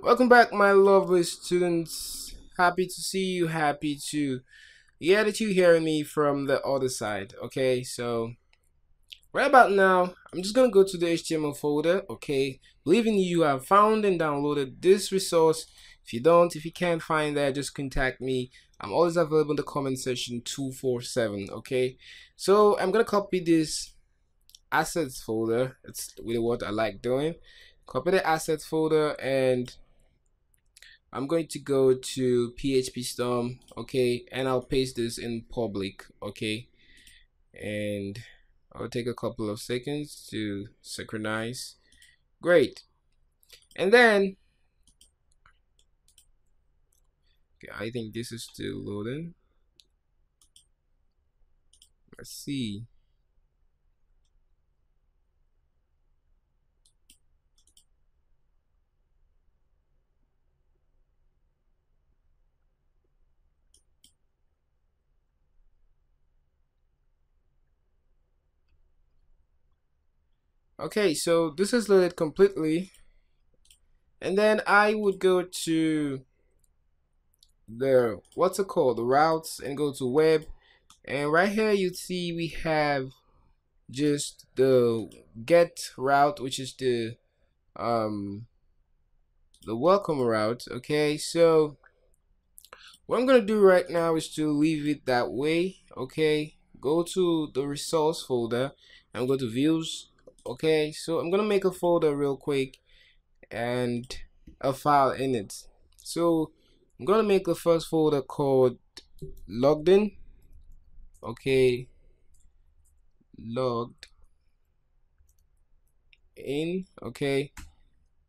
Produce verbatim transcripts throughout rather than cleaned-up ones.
Welcome back, my lovely students. Happy to see you, happy to hear that you hear me from the other side. Okay, so right about now, I'm just gonna go to the H T M L folder. Okay, believing you have found and downloaded this resource. If you don't, if you can't find that, just contact me. I'm always available in the comment section two four seven. Okay, so I'm gonna copy this assets folder. It's really what I like doing. Copy the assets folder and I'm going to go to P H P Storm, okay, and I'll paste this in public, okay, and I'll take a couple of seconds to synchronize. Great. And then, okay, I think this is still loading. Let's see. Okay, so this is loaded completely, and then I would go to the what's it called the routes and go to web, and right here you'd see we have just the get route, which is the um the welcome route. Okay, so what I'm gonna do right now is to leave it that way. Okay, go to the resource folder and go to views. Okay, so I'm gonna make a folder real quick and a file in it. So I'm gonna make the first folder called logged in. Okay, logged in. Okay,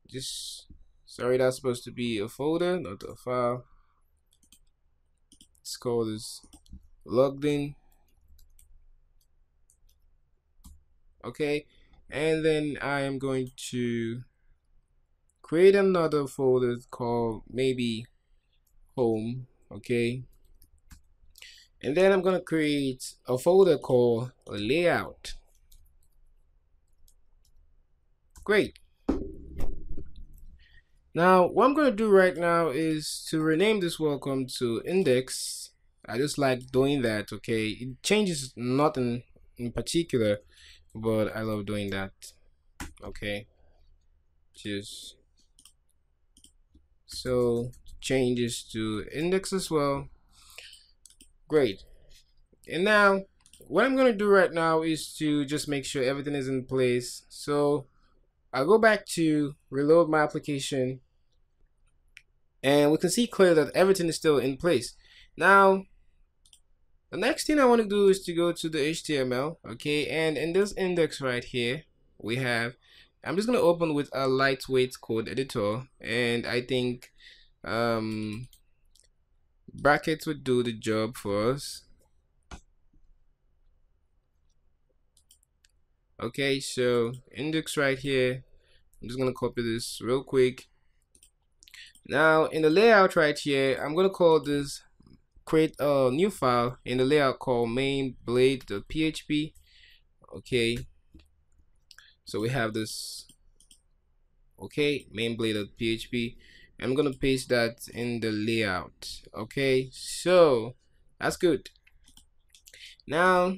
just sorry, that's supposed to be a folder, not a file. Let's call this logged in. Okay. And then I am going to create another folder called maybe home. Okay, and then I'm gonna create a folder called layout. Great. Now what I'm gonna do right now is to rename this welcome to index. I just like doing that. Okay, it changes nothing in particular, but I love doing that. Okay, just so changes to index as well. Great. And now what I'm gonna do right now is to just make sure everything is in place. So I'll go back to reload my application, and we can see clearly that everything is still in place. Now the next thing I want to do is to go to the H T M L, okay, and in this index right here, we have, I'm just going to open with a lightweight code editor, and I think um, brackets would do the job for us. Okay, so index right here, I'm just going to copy this real quick. Now, in the layout right here, I'm going to call this create a new file in the layout called main blade dot P H P. Okay, so we have this, okay, main blade dot P H P. I'm gonna paste that in the layout. Okay, so that's good. Now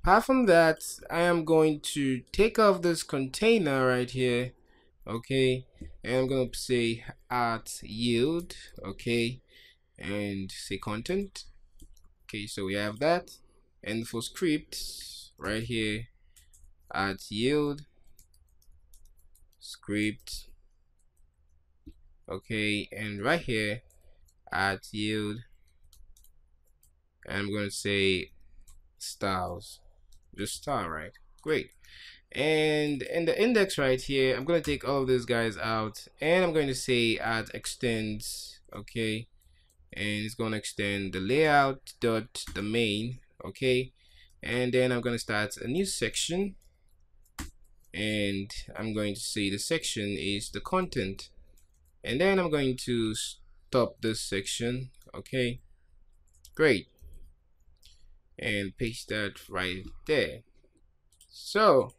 apart from that, I am going to take off this container right here, okay, and I'm gonna say at yield, okay, and say content. Okay, so we have that, and for scripts right here, add yield script, okay, and right here add yield, and I'm going to say styles, just style, right? Great. And in the index right here, I'm going to take all of these guys out, and I'm going to say add extends, okay, and it's going to extend the layout dot domain. Okay, and then I'm going to start a new section, and I'm going to say the section is the content, and then I'm going to stop this section. Okay, great, and paste that right there. So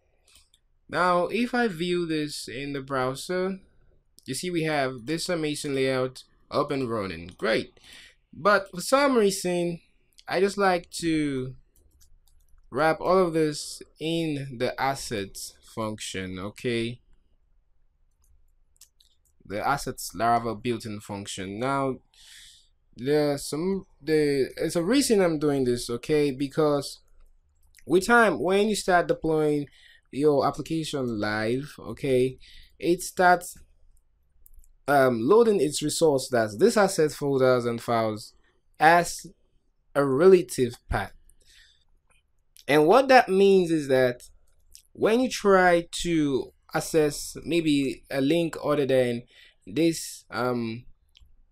now if I view this in the browser, You see, we have this summation layout up and running. Great. But for some reason, I just like to wrap all of this in the assets function, okay? The assets Laravel built-in function. Now, there's some the it's a reason I'm doing this, okay? Because with time, when you start deploying your application live, okay, it starts um, loading its resource, that's this asset folders and files, as a relative path. And what that means is that when you try to access maybe a link other than this um,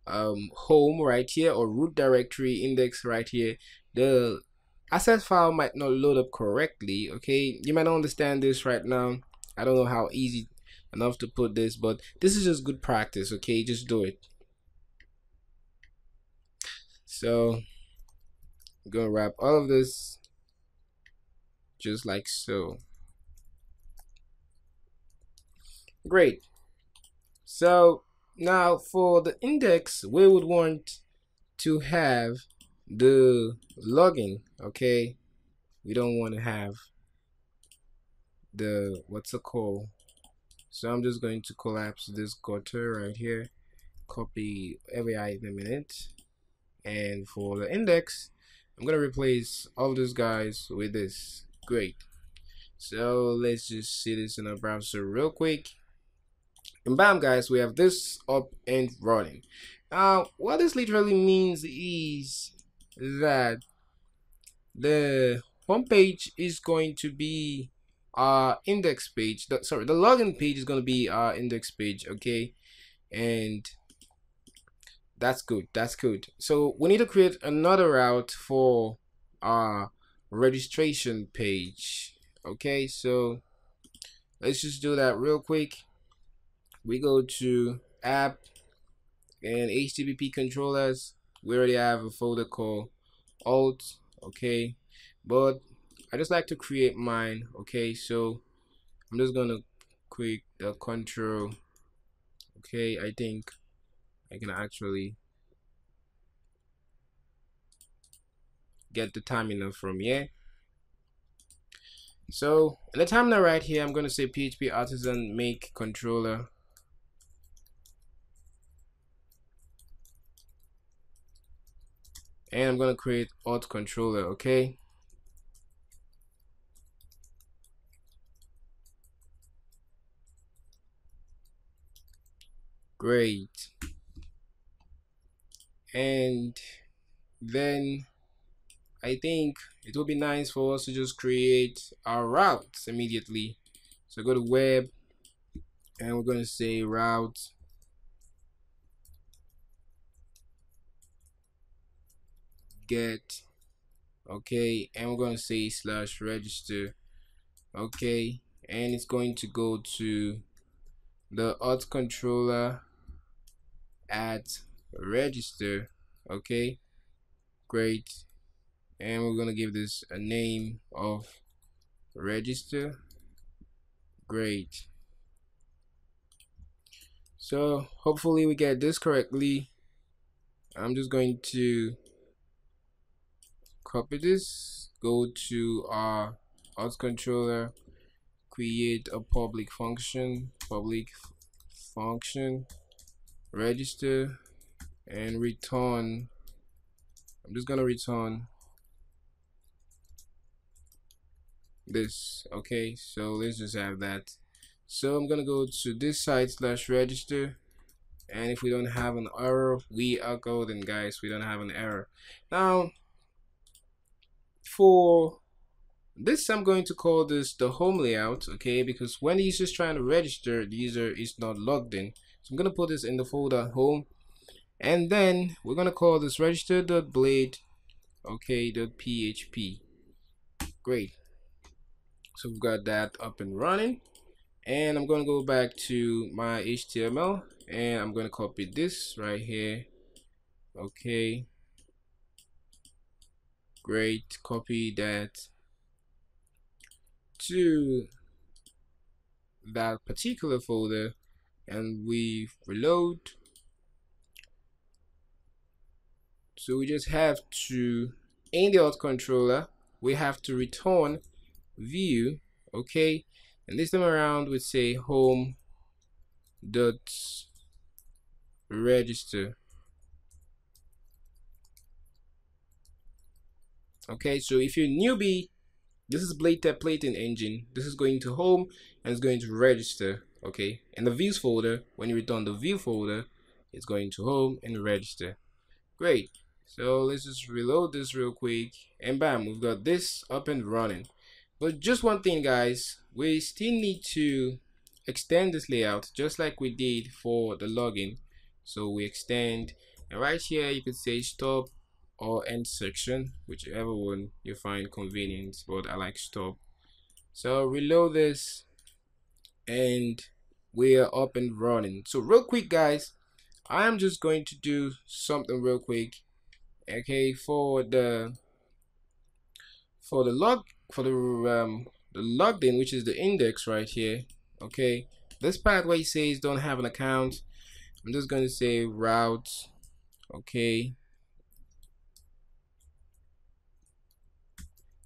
um, home right here or root directory index right here, the access file might not load up correctly, okay? You might not understand this right now. I don't know how easy enough to put this, but this is just good practice, okay? Just do it. So I'm gonna wrap all of this just like so. Great. So now for the index, we would want to have the login, okay? We don't want to have the what's it called. So I'm just going to collapse this gutter right here, copy every item in it, and for the index, I'm gonna replace all these guys with this. Great. So let's just see this in our browser real quick. And bam, guys, we have this up and running. Now, what this literally means is that the home page is going to be our index page. The, sorry, the login page is going to be our index page, okay? And that's good. That's good. So we need to create another route for our registration page, okay? So let's just do that real quick. We go to app and H T T P controllers. We already have a folder called alt, okay? But I just like to create mine, okay? So I'm just gonna click the control, okay? I think I can actually get the terminal from here. So in the terminal right here, I'm gonna say P H P artisan make controller. And I'm gonna create alt controller, okay? Great. And then I think it will be nice for us to just create our routes immediately. So go to web and we're gonna say route. Get, okay, and we're going to say slash register, okay, and it's going to go to the alt controller at register, okay? Great. And we're going to give this a name of register. Great. So hopefully we get this correctly. I'm just going to copy this, go to our alt controller, create a public function, public function, register, and return. I'm just gonna return this, okay? So let's just have that. So I'm gonna go to this site slash register, and if we don't have an error, we are golden, guys. We don't have an error. Now for this, I'm going to call this the home layout, okay? Because when the user is trying to register, the user is not logged in. So I'm going to put this in the folder home, and then we're going to call this register.blade, okay, .php. Great. So we've got that up and running, and I'm going to go back to my H T M L, and I'm going to copy this right here, okay? Great, copy that to that particular folder, and we reload. So we just have to, in the alt controller, we have to return view, okay? And this time around we say home dot register. Okay, so if you're newbie, this is Blade templating engine. This is going to home and it's going to register, okay? And the views folder, when you return the view folder, it's going to home and register. Great. So let's just reload this real quick, and bam, we've got this up and running. But just one thing, guys, we still need to extend this layout just like we did for the login. So we extend, and right here you could say stop or end section, whichever one you find convenient, but I like stop. So reload this and we are up and running. So real quick, guys, I am just going to do something real quick, okay, for the for the log for the um the login, which is the index right here. Okay, this part where it says don't have an account, I'm just going to say route, okay,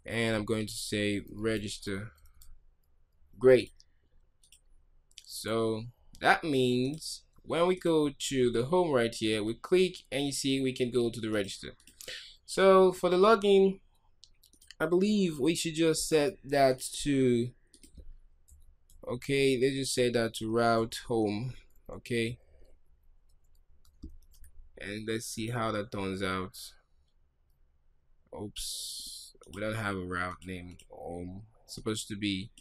and I'm going to say register. Great. So that means when we go to the home right here, we click and you see we can go to the register. So for the login, I believe we should just set that to, okay, let's just say that to route home, okay, and let's see how that turns out. Oops, we don't have a route name, home. It's supposed to be,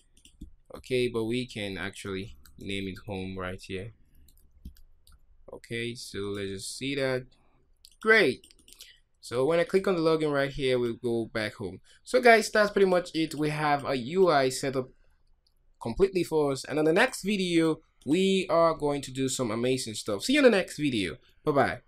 okay, but we can actually name it home right here. Okay, so let's just see that. Great. So when I click on the login right here, we'll go back home. So guys, that's pretty much it. We have a U I set up completely for us, and on the next video we are going to do some amazing stuff. See you in the next video. Bye bye.